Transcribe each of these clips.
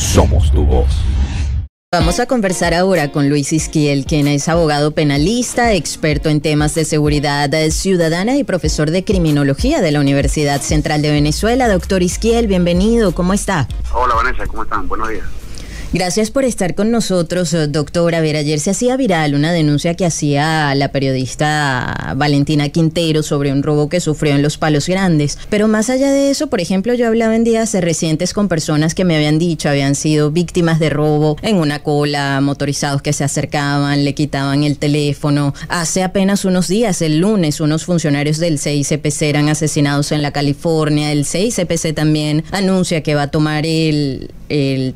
Somos tu voz. Vamos a conversar ahora con Luis Izquiel, quien es abogado penalista, experto en temas de seguridad ciudadana y profesor de criminología de la Universidad Central de Venezuela. Doctor Izquiel, bienvenido, ¿cómo está? Hola Vanessa, ¿cómo están? Buenos días. Gracias por estar con nosotros, doctor. A ver, ayer se hacía viral una denuncia que hacía la periodista Valentina Quintero sobre un robo que sufrió en Los Palos Grandes. Pero más allá de eso, por ejemplo, yo hablaba en días recientes con personas que me habían dicho habían sido víctimas de robo en una cola, motorizados que se acercaban, le quitaban el teléfono. Hace apenas unos días, el lunes, unos funcionarios del CICPC eran asesinados en la California. El CICPC también anuncia que va a tomar el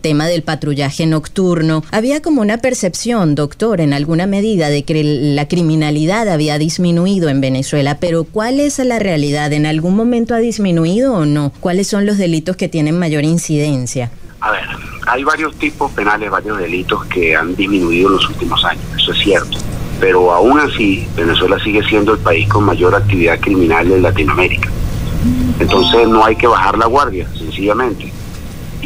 tema del patrullaje nocturno. Había como una percepción, doctor, en alguna medida de que la criminalidad había disminuido en Venezuela, pero ¿cuál es la realidad? ¿En algún momento ha disminuido o no? ¿Cuáles son los delitos que tienen mayor incidencia? A ver, hay varios tipos penales, varios delitos que han disminuido en los últimos años, eso es cierto, pero aún así Venezuela sigue siendo el país con mayor actividad criminal en Latinoamérica. Entonces no hay que bajar la guardia, sencillamente.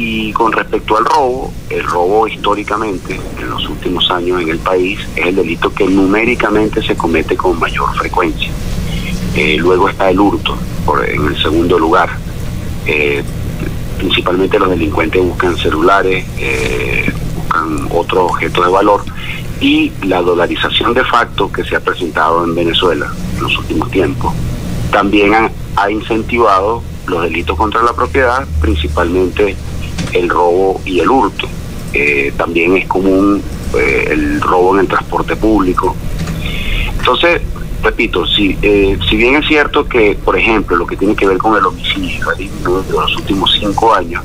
Y con respecto al robo, el robo históricamente en los últimos años en el país es el delito que numéricamente se comete con mayor frecuencia. Luego está el hurto, en el segundo lugar. Principalmente los delincuentes buscan celulares, buscan otros objetos de valor, y la dolarización de facto que se ha presentado en Venezuela en los últimos tiempos también ha incentivado los delitos contra la propiedad, principalmente el robo y el hurto. También es común el robo en el transporte público. Entonces, repito, si bien es cierto que, por ejemplo, lo que tiene que ver con el homicidio ha disminuido en los últimos 5 años,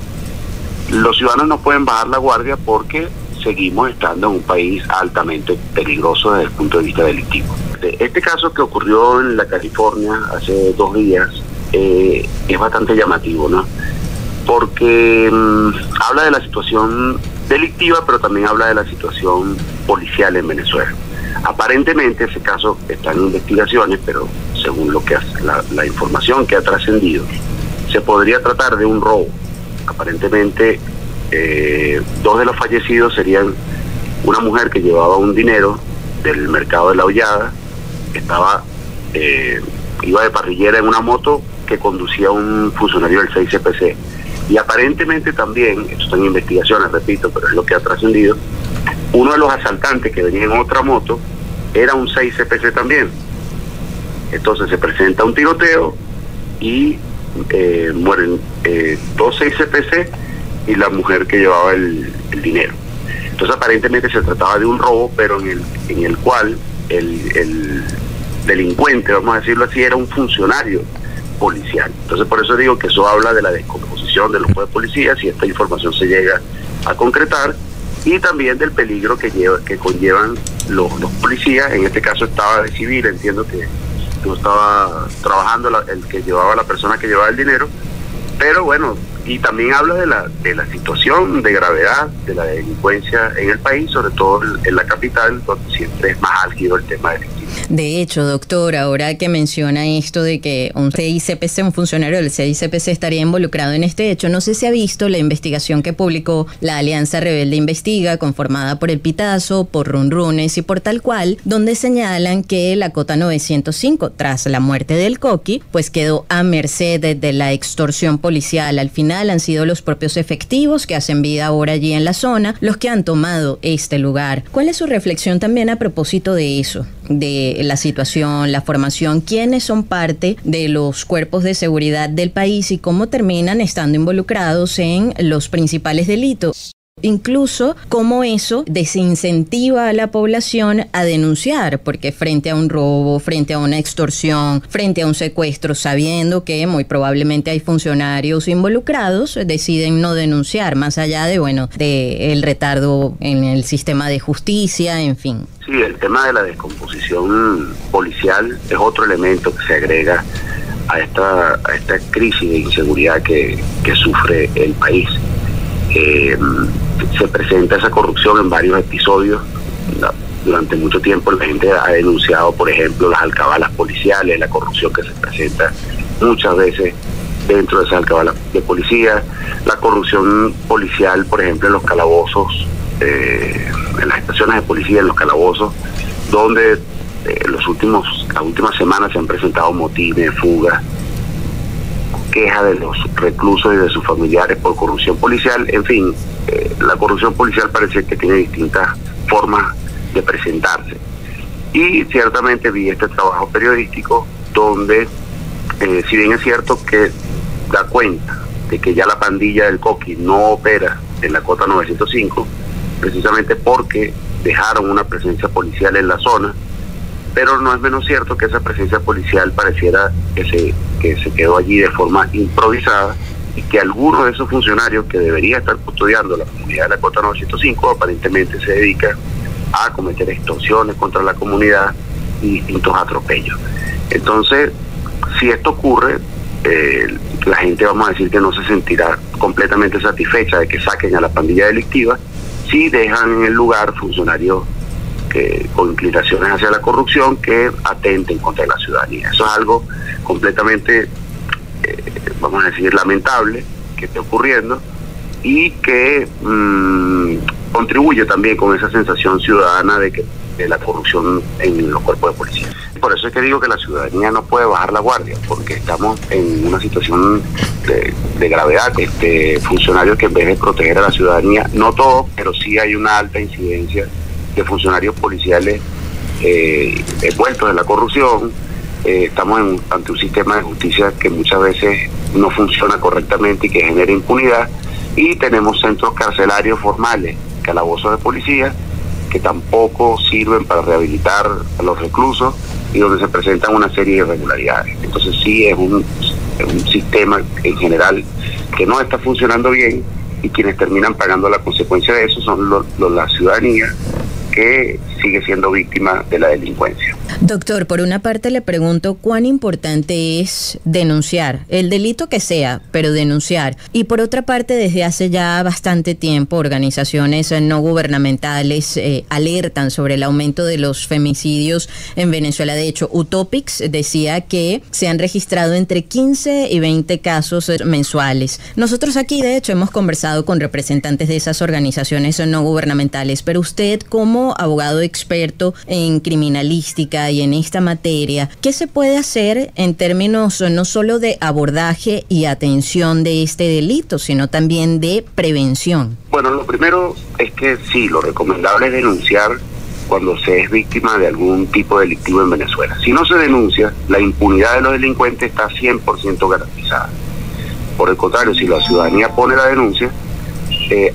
los ciudadanos no pueden bajar la guardia porque seguimos estando en un país altamente peligroso desde el punto de vista delictivo. Este caso que ocurrió en la California hace 2 días es bastante llamativo, ¿no? Porque habla de la situación delictiva, pero también habla de la situación policial en Venezuela. Aparentemente ese caso está en investigaciones, pero según lo que la información que ha trascendido, se podría tratar de un robo. Aparentemente 2 de los fallecidos serían una mujer que llevaba un dinero del mercado de La Hollada, iba de parrillera en una moto que conducía un funcionario del CICPC. Y aparentemente también, esto está en investigaciones, repito, pero es lo que ha trascendido, uno de los asaltantes que venía en otra moto era un CICPC también. Entonces se presenta un tiroteo y mueren 2 CICPC y la mujer que llevaba el dinero. Entonces aparentemente se trataba de un robo, pero en el cual el delincuente, vamos a decirlo así, era un funcionario policial. Entonces por eso digo que eso habla de la descomposición de los cuerpos de policías, si esta información se llega a concretar, y también del peligro que conllevan los policías. En este caso estaba de civil, entiendo que no estaba trabajando la persona que llevaba el dinero, pero bueno, y también habla de la situación de gravedad de la delincuencia en el país, sobre todo en la capital, donde siempre es más álgido el tema delictivo. De hecho, doctor, ahora que menciona esto de que un funcionario del CICPC estaría involucrado en este hecho, no sé si ha visto la investigación que publicó la Alianza Rebelde Investiga, conformada por el Pitazo, por Runrunes y por Tal Cual, donde señalan que la Cota 905, tras la muerte del Coqui, pues quedó a merced de la extorsión policial. Al final han sido los propios efectivos que hacen vida ahora allí en la zona los que han tomado este lugar. ¿Cuál es su reflexión también a propósito de eso? De la situación, la formación, quiénes son parte de los cuerpos de seguridad del país y cómo terminan estando involucrados en los principales delitos. Incluso cómo eso desincentiva a la población a denunciar, porque frente a un robo, frente a una extorsión, frente a un secuestro, sabiendo que muy probablemente hay funcionarios involucrados, deciden no denunciar, más allá de, bueno, del retardo en el sistema de justicia, en fin. Sí, el tema de la descomposición policial es otro elemento que se agrega a esta crisis de inseguridad que sufre el país. Se presenta esa corrupción en varios episodios. Durante mucho tiempo la gente ha denunciado, por ejemplo, las alcabalas policiales, la corrupción que se presenta muchas veces dentro de esas alcabalas de policía, la corrupción policial, por ejemplo, en los calabozos, en las estaciones de policía, en los calabozos, donde las últimas semanas se han presentado motines, fugas, quejas de los reclusos y de sus familiares por corrupción policial. En fin, la corrupción policial parece que tiene distintas formas de presentarse. Y ciertamente vi este trabajo periodístico donde, si bien es cierto que da cuenta de que ya la pandilla del Coqui no opera en la Cota 905, precisamente porque dejaron una presencia policial en la zona, pero no es menos cierto que esa presencia policial pareciera que se quedó allí de forma improvisada y que algunos de esos funcionarios que debería estar custodiando la comunidad de la Cota 905 aparentemente se dedican a cometer extorsiones contra la comunidad y distintos atropellos. Entonces, si esto ocurre, la gente, vamos a decir, que no se sentirá completamente satisfecha de que saquen a la pandilla delictiva si dejan en el lugar funcionarios con inclinaciones hacia la corrupción que atenten contra la ciudadanía. Eso es algo completamente, vamos a decir, lamentable que esté ocurriendo y que contribuye también con esa sensación ciudadana de que de la corrupción en los cuerpos de policía. Por eso es que digo que la ciudadanía no puede bajar la guardia, porque estamos en una situación de gravedad. Funcionarios que en vez de proteger a la ciudadanía, no todos, pero sí hay una alta incidencia de funcionarios policiales envueltos en la corrupción. Estamos ante un sistema de justicia que muchas veces no funciona correctamente y que genera impunidad, y tenemos centros carcelarios formales, calabozos de policía, que tampoco sirven para rehabilitar a los reclusos y donde se presentan una serie de irregularidades. Entonces sí es un sistema en general que no está funcionando bien, y quienes terminan pagando la consecuencia de eso son la ciudadanía, que sigue siendo víctima de la delincuencia. Doctor, por una parte le pregunto cuán importante es denunciar, el delito que sea, pero denunciar. Y por otra parte, desde hace ya bastante tiempo, organizaciones no gubernamentales alertan sobre el aumento de los femicidios en Venezuela. De hecho, Utopics decía que se han registrado entre 15 y 20 casos mensuales. Nosotros aquí, de hecho, hemos conversado con representantes de esas organizaciones no gubernamentales, pero usted, ¿cómo abogado experto en criminalística y en esta materia, ¿qué se puede hacer en términos no solo de abordaje y atención de este delito, sino también de prevención? Bueno, lo primero es que sí, lo recomendable es denunciar cuando se es víctima de algún tipo delictivo en Venezuela. Si no se denuncia, la impunidad de los delincuentes está 100% garantizada. Por el contrario, si la ciudadanía pone la denuncia,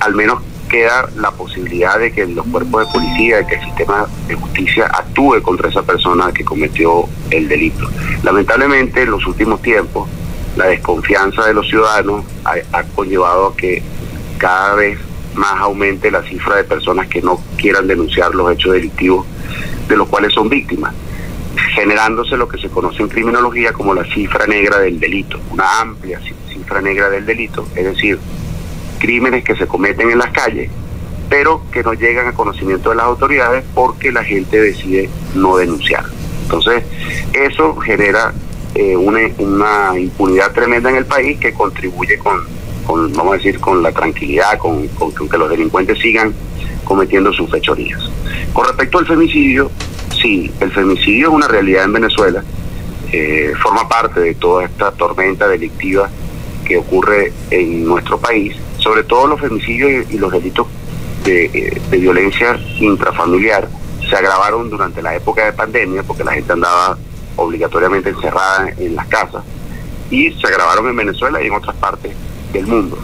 al menos queda la posibilidad de que los cuerpos de policía, de que el sistema de justicia actúe contra esa persona que cometió el delito. Lamentablemente, en los últimos tiempos, la desconfianza de los ciudadanos ha conllevado a que cada vez más aumente la cifra de personas que no quieran denunciar los hechos delictivos de los cuales son víctimas, generándose lo que se conoce en criminología como la cifra negra del delito, una amplia cifra negra del delito, es decir, crímenes que se cometen en las calles, pero que no llegan a conocimiento de las autoridades porque la gente decide no denunciar. Entonces, eso genera una impunidad tremenda en el país que contribuye con vamos a decir, con la tranquilidad, con que los delincuentes sigan cometiendo sus fechorías. Con respecto al femicidio, sí, el femicidio es una realidad en Venezuela, forma parte de toda esta tormenta delictiva que ocurre en nuestro país, sobre todo los femicidios y los delitos de violencia intrafamiliar se agravaron durante la época de pandemia porque la gente andaba obligatoriamente encerrada en las casas y se agravaron en Venezuela y en otras partes del mundo.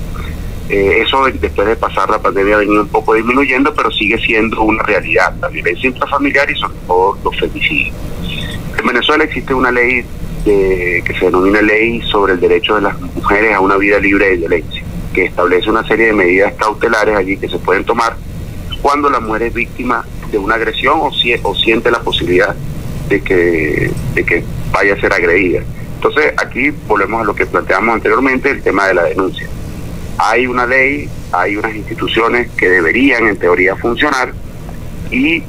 Eso después de pasar la pandemia ha venido un poco disminuyendo, pero sigue siendo una realidad, la violencia intrafamiliar y sobre todo los femicidios. En Venezuela existe una ley que se denomina Ley sobre el Derecho de las Mujeres a una Vida Libre de Violencia, que establece una serie de medidas cautelares allí que se pueden tomar cuando la mujer es víctima de una agresión o siente la posibilidad de que vaya a ser agredida. Entonces, aquí volvemos a lo que planteamos anteriormente, el tema de la denuncia. Hay una ley, hay unas instituciones que deberían, en teoría, funcionar, y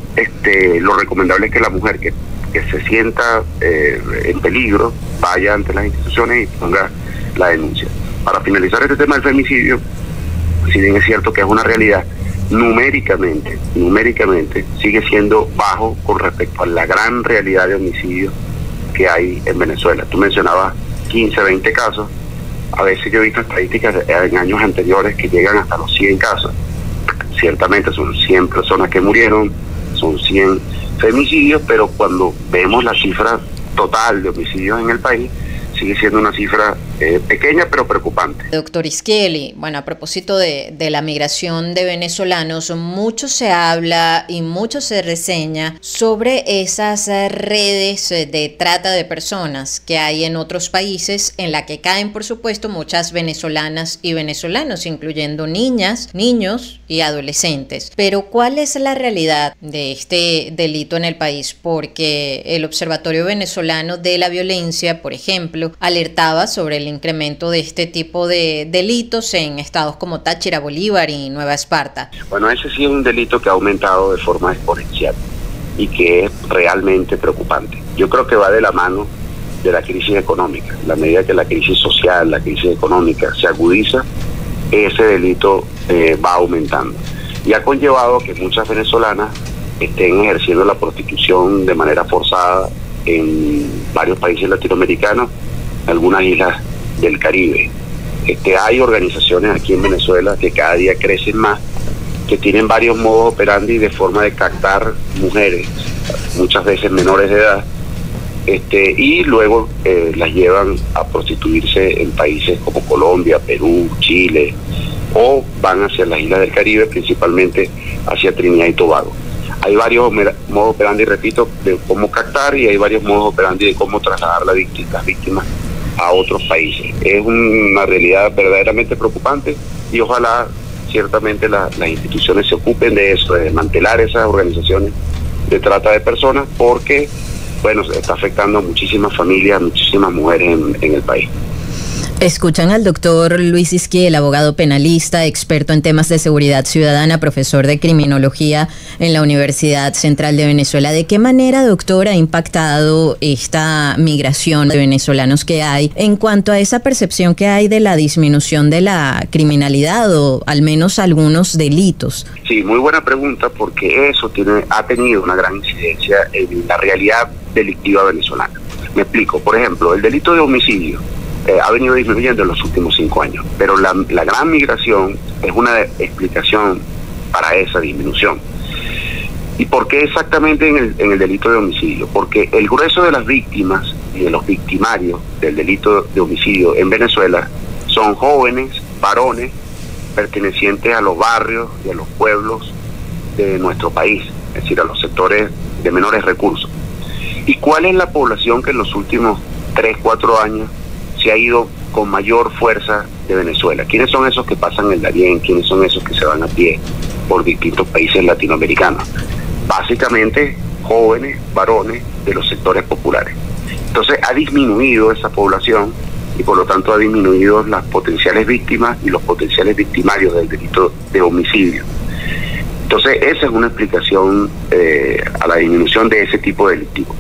lo recomendable es que la mujer que se sienta en peligro vaya ante las instituciones y ponga la denuncia. Para finalizar este tema del femicidio, si bien es cierto que es una realidad, numéricamente sigue siendo bajo con respecto a la gran realidad de homicidios que hay en Venezuela. Tú mencionabas 15, 20 casos. A veces yo he visto estadísticas en años anteriores que llegan hasta los 100 casos. Ciertamente son 100 personas que murieron, son 100 femicidios, pero cuando vemos la cifra total de homicidios en el país, sigue siendo una cifra pequeña pero preocupante. Doctor Izquiel, bueno, a propósito de la migración de venezolanos, mucho se habla y mucho se reseña sobre esas redes de trata de personas que hay en otros países, en la que caen, por supuesto, muchas venezolanas y venezolanos, incluyendo niñas, niños y adolescentes. Pero ¿cuál es la realidad de este delito en el país? Porque el Observatorio Venezolano de la Violencia, por ejemplo, alertaba sobre el incremento de este tipo de delitos en estados como Táchira, Bolívar y Nueva Esparta. Bueno, ese sí es un delito que ha aumentado de forma exponencial y que es realmente preocupante. Yo creo que va de la mano de la crisis económica. La medida que la crisis social, la crisis económica se agudiza, ese delito va aumentando. Y ha conllevado que muchas venezolanas estén ejerciendo la prostitución de manera forzada en varios países latinoamericanos, algunas islas del Caribe. Hay organizaciones aquí en Venezuela que cada día crecen más, que tienen varios modos operandi de forma de captar mujeres, muchas veces menores de edad, y luego las llevan a prostituirse en países como Colombia, Perú, Chile, o van hacia las islas del Caribe, principalmente hacia Trinidad y Tobago. Hay varios modos operandi, repito, de cómo captar, y hay varios modos operandi de cómo trasladar las víctimas a otros países. Es una realidad verdaderamente preocupante y ojalá ciertamente las instituciones se ocupen de eso, de desmantelar esas organizaciones de trata de personas, porque bueno, se está afectando a muchísimas familias, a muchísimas mujeres en el país. Escuchan al doctor Luis Izquiel, abogado penalista, experto en temas de seguridad ciudadana, profesor de criminología en la Universidad Central de Venezuela. ¿De qué manera, doctor, ha impactado esta migración de venezolanos que hay en cuanto a esa percepción que hay de la disminución de la criminalidad o al menos algunos delitos? Sí, muy buena pregunta, porque eso ha tenido una gran incidencia en la realidad delictiva venezolana. Me explico. Por ejemplo, el delito de homicidio ha venido disminuyendo en los últimos 5 años, pero la gran migración es una explicación para esa disminución. ¿Y por qué exactamente en el delito de homicidio? Porque el grueso de las víctimas y de los victimarios del delito de homicidio en Venezuela son jóvenes, varones, pertenecientes a los barrios y a los pueblos de nuestro país, es decir, a los sectores de menores recursos. ¿Y cuál es la población que en los últimos 3-4 años se ha ido con mayor fuerza de Venezuela? ¿Quiénes son esos que pasan el Darién? ¿Quiénes son esos que se van a pie por distintos países latinoamericanos? Básicamente jóvenes, varones de los sectores populares. Entonces ha disminuido esa población y por lo tanto ha disminuido las potenciales víctimas y los potenciales victimarios del delito de homicidio. Entonces esa es una explicación a la disminución de ese tipo de delictivo.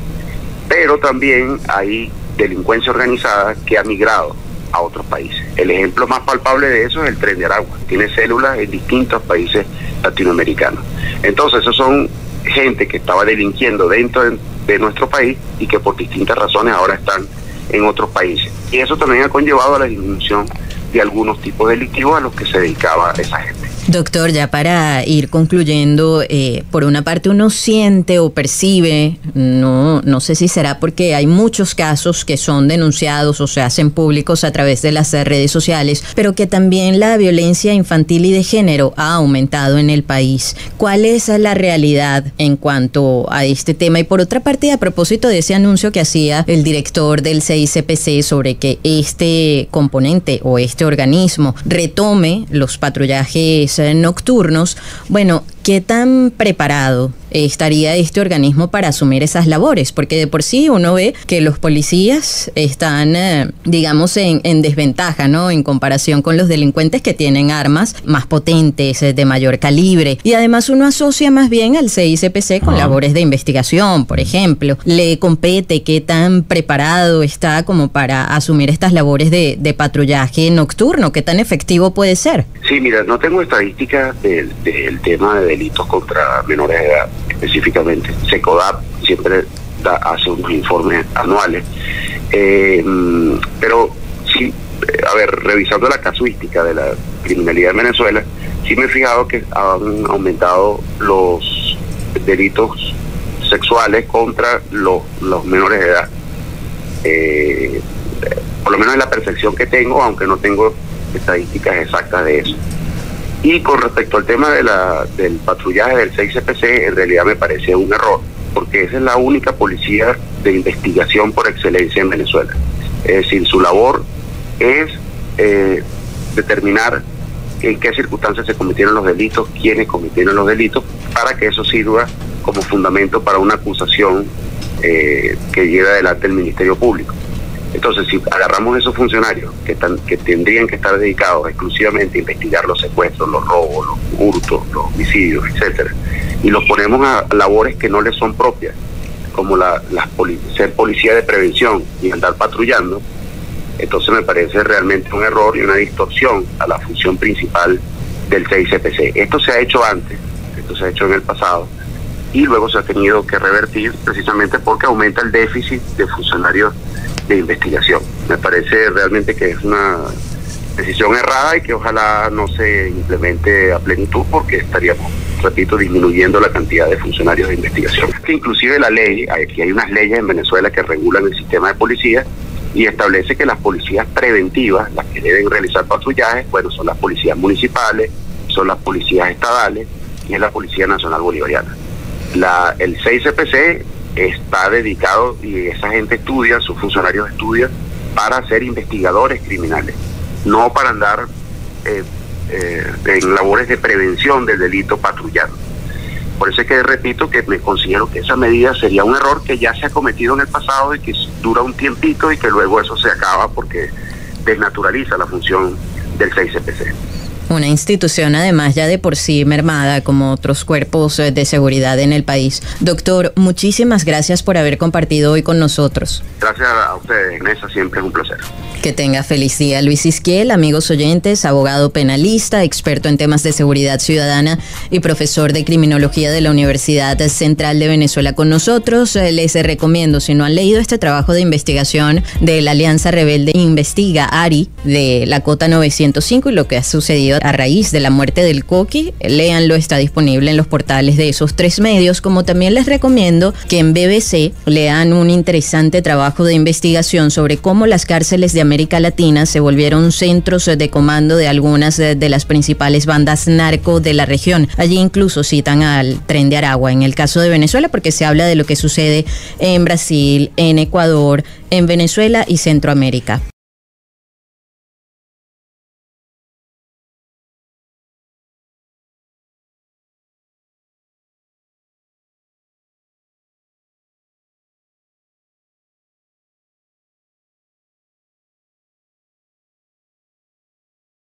Pero también hay delincuencia organizada que ha migrado a otros países. El ejemplo más palpable de eso es el Tren de Aragua. Tiene células en distintos países latinoamericanos. Entonces, esos son gente que estaba delinquiendo dentro de nuestro país y que por distintas razones ahora están en otros países. Y eso también ha conllevado a la disminución de algunos tipos delictivos a los que se dedicaba esa gente. Doctor, ya para ir concluyendo, por una parte uno siente o percibe, no sé si será porque hay muchos casos que son denunciados o se hacen públicos a través de las redes sociales, pero que también la violencia infantil y de género ha aumentado en el país. ¿Cuál es la realidad en cuanto a este tema? Y por otra parte, a propósito de ese anuncio que hacía el director del CICPC sobre que este componente o este organismo retome los patrullajes nocturnos, bueno, ¿qué tan preparado estaría este organismo para asumir esas labores, porque de por sí uno ve que los policías están, digamos, en desventaja, ¿no?, en comparación con los delincuentes que tienen armas más potentes, de mayor calibre, y además uno asocia más bien al CICPC con labores de investigación, por ejemplo. Le compete qué tan preparado está como para asumir estas labores de patrullaje nocturno, qué tan efectivo puede ser. Sí, mira, no tengo estadísticas del tema de delitos contra menores de edad específicamente. Secodap siempre hace unos informes anuales, pero sí, a ver, revisando la casuística de la criminalidad en Venezuela, sí me he fijado que han aumentado los delitos sexuales contra los menores de edad, por lo menos es la percepción que tengo, aunque no tengo estadísticas exactas de eso. Y con respecto al tema de del patrullaje del CICPC, en realidad me parece un error, porque esa es la única policía de investigación por excelencia en Venezuela. Es decir, su labor es determinar en qué circunstancias se cometieron los delitos, quiénes cometieron los delitos, para que eso sirva como fundamento para una acusación que lleve adelante el Ministerio Público. Entonces, si agarramos esos funcionarios que tendrían que estar dedicados exclusivamente a investigar los secuestros, los robos, los hurtos, los homicidios, etcétera, y los ponemos a labores que no les son propias, como ser policía de prevención y andar patrullando, entonces me parece realmente un error y una distorsión a la función principal del CICPC. Esto se ha hecho antes, esto se ha hecho en el pasado, y luego se ha tenido que revertir precisamente porque aumenta el déficit de funcionarios de investigación. Me parece realmente que es una decisión errada y que ojalá no se implemente a plenitud, porque estaríamos, repito, disminuyendo la cantidad de funcionarios de investigación. Inclusive la ley, aquí hay unas leyes en Venezuela que regulan el sistema de policía y establece que las policías preventivas, las que deben realizar patrullajes, bueno, son las policías municipales, son las policías estadales y es la Policía Nacional Bolivariana. El CICPC está dedicado, y esa gente estudia, sus funcionarios estudian para ser investigadores criminales, no para andar en labores de prevención del delito patrullando. Por eso es que repito que me considero que esa medida sería un error que ya se ha cometido en el pasado y que dura un tiempito y que luego eso se acaba porque desnaturaliza la función del CICPC. Una institución además ya de por sí mermada, como otros cuerpos de seguridad en el país. Doctor, muchísimas gracias por haber compartido hoy con nosotros. Gracias a ustedes, Nessa, siempre es un placer. Que tenga feliz día. Luis Izquiel, amigos oyentes, abogado penalista, experto en temas de seguridad ciudadana y profesor de criminología de la Universidad Central de Venezuela con nosotros. Les recomiendo, si no han leído este trabajo de investigación de la Alianza Rebelde Investiga, ARI, de la Cota 905 y lo que ha sucedido a raíz de la muerte del Coqui, léanlo, está disponible en los portales de esos tres medios, como también les recomiendo que en BBC lean un interesante trabajo de investigación sobre cómo las cárceles de América Latina se volvieron centros de comando de algunas de las principales bandas narco de la región. Allí incluso citan al Tren de Aragua en el caso de Venezuela, porque se habla de lo que sucede en Brasil, en Ecuador, en Venezuela y Centroamérica.